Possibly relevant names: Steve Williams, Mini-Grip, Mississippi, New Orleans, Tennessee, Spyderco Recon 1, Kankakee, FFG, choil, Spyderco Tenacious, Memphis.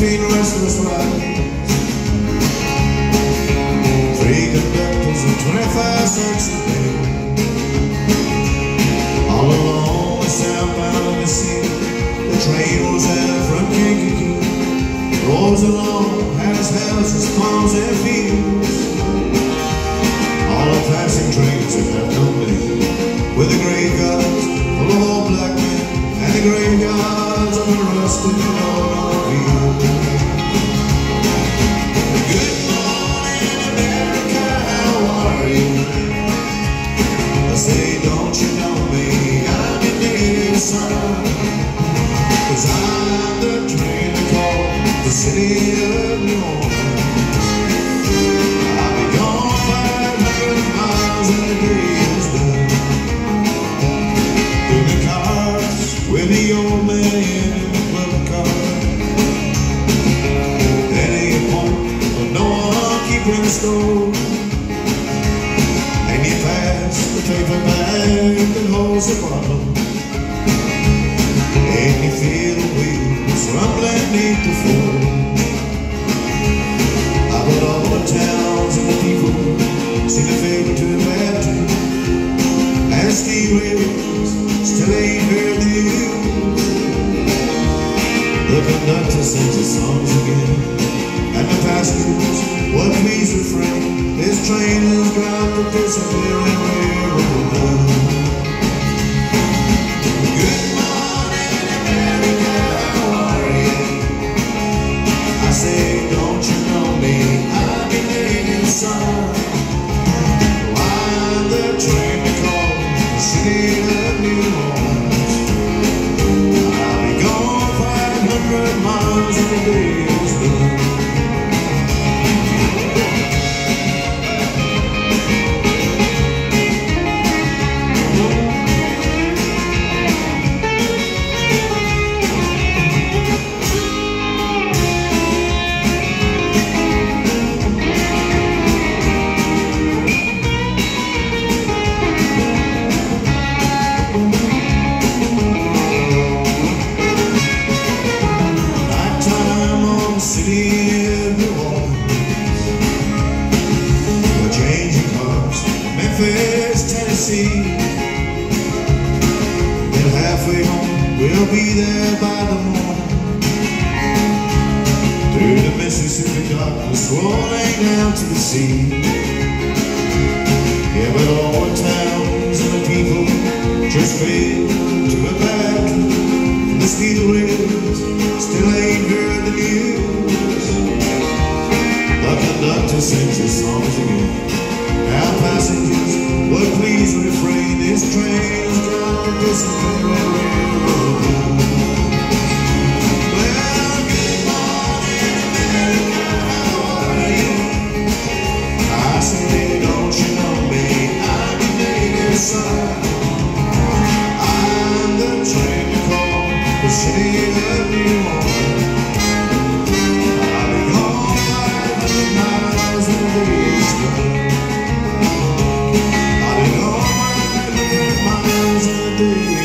mean restless lives. Three conductors and 25 cents a day. All along the southbound Mississippi, the train was out from Kankakee. Rolls along past houses, farms, and fields. All the passing trains that have no name, with the graveyards full of old black men and the graveyards of the rusted old people. Say, don't you know me? I'm your native son. 'Cause I'm the train that calls the city of New Orleans. I'll be gone 500 miles and the day is done. In the cars with the old man in the club car. That ain't home, but no one keeping the store. Paper bag that holds the bottle, and you feel the wheels rumbling beneath the floor. I put all the towns and the people seem to fade to a bad dream. And Steve Williams still ain't heard the news. The conductor sings his songs again, and the passengers, well, please refrain. This train has got the disappearing railroad down. Good morning, America, how are you? I say, don't you know me? I'm your native son. I'm the train to call the city of New Orleans. I'll be gone 500 miles in the day. Memphis, Tennessee. And halfway home, we'll be there by the morning. Through the Mississippi darkness, rolling down to the sea. Yeah, but all the towns and the people just fade to a bad dream. The steel rails still ain't heard the news. The conductor sings his songs again. Our passengers would please refrain. This train is gone to disappear railroad. Well, good morning, America, how are you? I say, don't you know me? I'm your native son. I'm the train you call the city of New Orleans. I'll be gone 500 miles in the distance. I'll be gone 500 miles a day.